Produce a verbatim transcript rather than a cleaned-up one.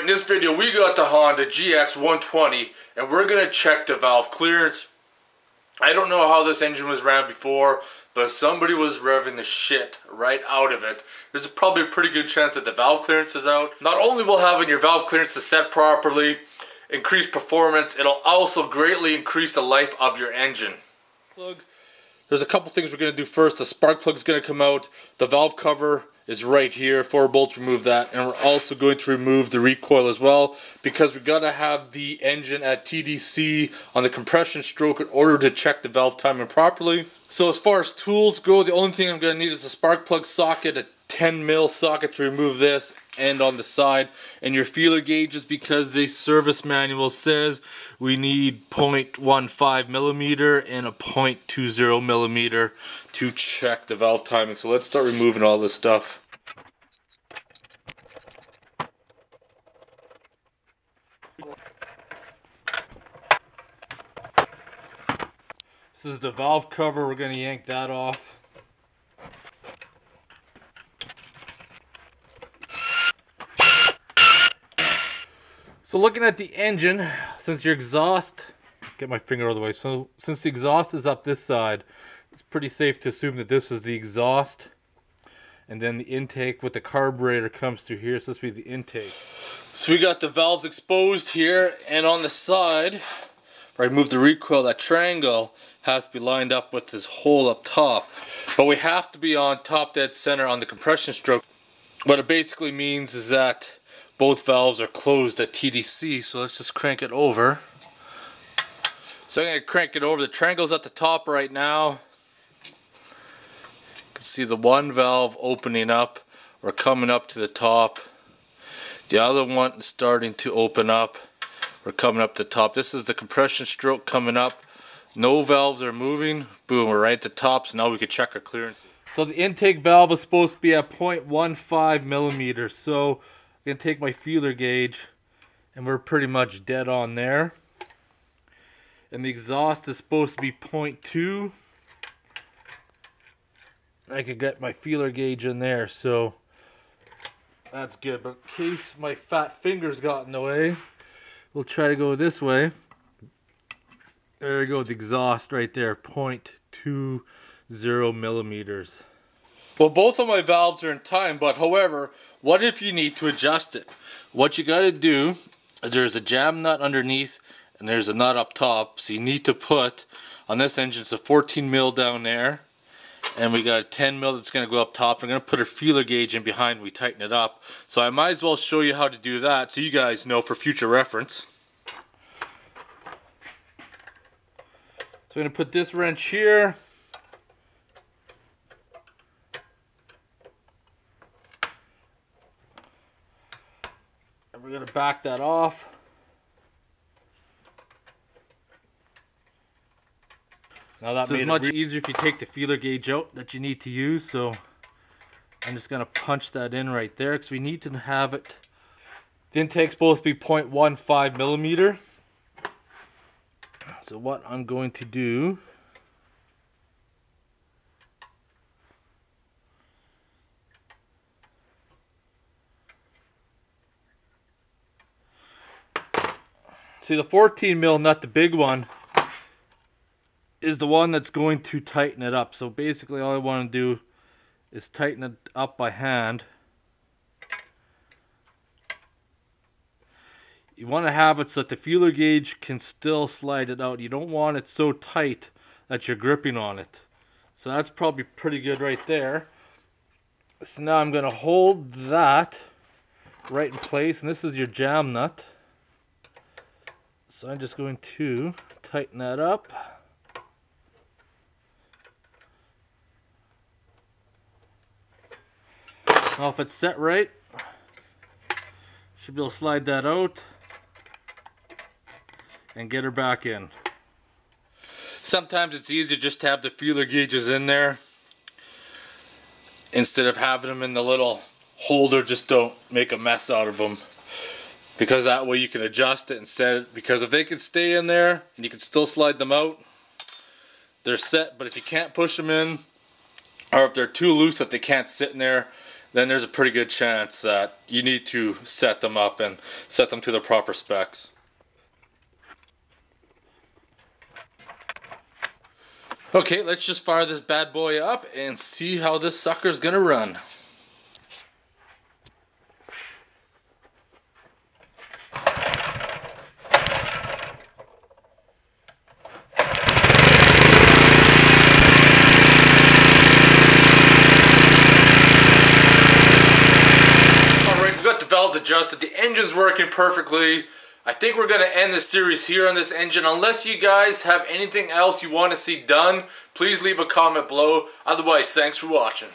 Alright, in this video we got the Honda G X one twenty and we're going to check the valve clearance. I don't know how this engine was ran before, but somebody was revving the shit right out of it. There's probably a pretty good chance that the valve clearance is out. Not only will having your valve clearance is set properly increase performance, it'll also greatly increase the life of your engine. Plug. There's a couple things we're going to do first. The spark plug's going to come out. The valve cover is right here. Four bolts, remove that. And we're also going to remove the recoil as well, because we've got to have the engine at T D C on the compression stroke in order to check the valve timing properly. So as far as tools go, the only thing I'm going to need is a spark plug socket, a ten mil socket to remove this, and on the side, and your feeler gauges, because the service manual says we need zero point one five millimeter and a zero point two zero millimeter to check the valve timing. So let's start removing all this stuff. This is the valve cover. We're going to yank that off. So looking at the engine, since your exhaust, get my finger out of the way, so since the exhaust is up this side, it's pretty safe to assume that this is the exhaust, and then the intake with the carburetor comes through here, so this would be the intake. So we got the valves exposed here, and on the side, where I moved the recoil, that triangle has to be lined up with this hole up top, but we have to be on top dead center on the compression stroke. What it basically means is that both valves are closed at T D C, so let's just crank it over. So I'm going to crank it over. The triangle's at the top right now. You can see the one valve opening up or coming up to the top. The other one is starting to open up or coming up to the top. This is the compression stroke coming up. No valves are moving. Boom, we're right at the top, so now we can check our clearance. So the intake valve is supposed to be at zero point one five millimeters. So I'm going to take my feeler gauge, and we're pretty much dead on there. And the exhaust is supposed to be zero point two. I could get my feeler gauge in there, so that's good. But in case my fat fingers got in the way, we'll try to go this way. There we go, the exhaust right there, zero point two zero millimeters. Well, both of my valves are in time, but however, what if you need to adjust it? What you got to do is there's a jam nut underneath and there's a nut up top, so you need to put, on this engine it's a fourteen mil down there, and we got a ten mil that's going to go up top. We're going to put a feeler gauge in behind, we tighten it up. So I might as well show you how to do that so you guys know for future reference. So I'm going to put this wrench here. We're going to back that off. Now that makes it much easier if you take the feeler gauge out that you need to use. So I'm just going to punch that in right there because we need to have it. The intake's supposed to be zero point one five millimeter. So what I'm going to do, see the fourteen mil nut, the big one, is the one that's going to tighten it up. So basically all I want to do is tighten it up by hand. You want to have it so that the feeler gauge can still slide it out. You don't want it so tight that you're gripping on it. So that's probably pretty good right there. So now I'm going to hold that right in place, and this is your jam nut. So I'm just going to tighten that up. Now if it's set right, should be able to slide that out and get her back in. Sometimes it's easier just to have the feeler gauges in there instead of having them in the little holder. Just don't make a mess out of them, because that way you can adjust it and set it, because if they can stay in there and you can still slide them out, they're set. But if you can't push them in, or if they're too loose that they can't sit in there, then there's a pretty good chance that you need to set them up and set them to the proper specs. Okay, let's just fire this bad boy up and see how this sucker's gonna run. Adjusted, the engine's working perfectly. I think we're going to end this series here on this engine. Unless you guys have anything else you want to see done, please leave a comment below. Otherwise, thanks for watching.